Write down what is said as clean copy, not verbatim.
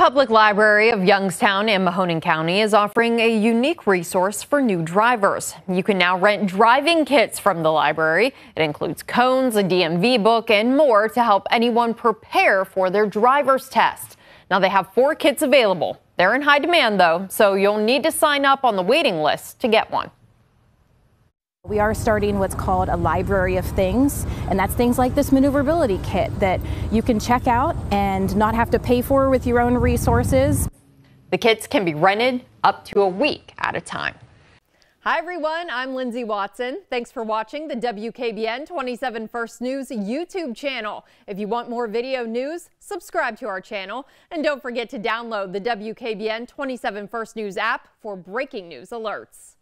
Public Library of Youngstown and Mahoning County is offering a unique resource for new drivers. You can now rent driving kits from the library. It includes cones, a DMV book, and more to help anyone prepare for their driver's test. Now they have 4 kits available. They're in high demand, though, so you'll need to sign up on the waiting list to get one. We are starting what's called a library of things, and that's things like this maneuverability kit that you can check out and not have to pay for with your own resources. The kits can be rented up to a week at a time. Hi everyone, I'm Lindsay Watson. Thanks for watching the WKBN27 First News YouTube channel. If you want more video news, subscribe to our channel, and don't forget to download the WKBN27 First News app for breaking news alerts.